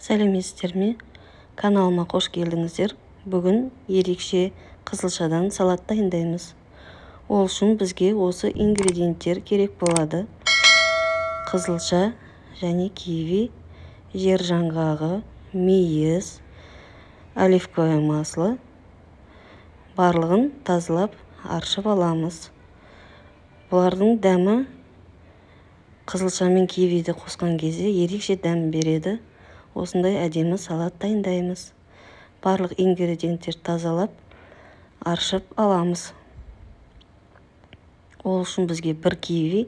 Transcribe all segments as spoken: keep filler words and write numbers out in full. Сәлеметсіздер ме? Каналыма қош келдіңіздер. Бүгін ерекше қызылшадан салат дайындаймыз. Ол үшін бізге осы ингредиенттер керек болады. Қызылша және киви, жер жаңғағы, мейіз, оливковое масло. Барлығын тазалап аршып аламыз. Бұлардың дәмі қызылша мен кивиді қосқан кезде ерекше дәм береді. Осындай әдемі салат дайындаймыз. Барлық ингредиенттер тазалап, аршып аламыз. Ол үшін бізге бір киви,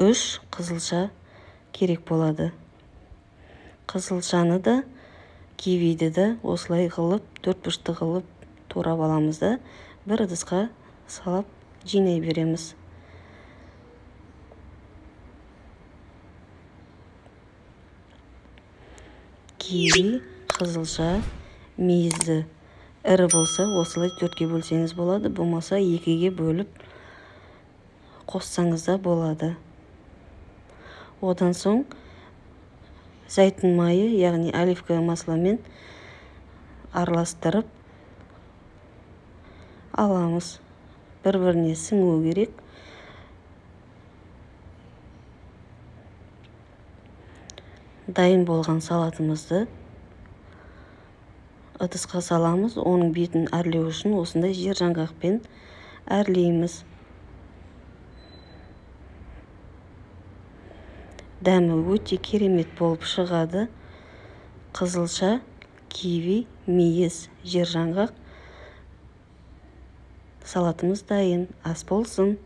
үш қызылша керек болады. Қызылшаны да, кивиді де осылай қылып, төрт бұрышты қылып турап аламыз да, бір ыдысқа салып жинай береміз. Киви, қызылша, мейізді ірі болса, осылай төртке бөлсеңіз болады, болмаса екіге бөліп қоссаңыз да болады. Одан соң зәйтүн майы, яғни оливковое масломен араластырып аламыз. Бір-біріне сіңу керек. Дайын болған салатымызды ыдысқа саламыз. Оның бетін әрлеу үшін осындай жер жаңғақпен әрлейміз. Дәмі өте керемет болып шығады. Қызылша, киви, мейіз, жер жаңғақ салатымыз дайын. Ас болсын.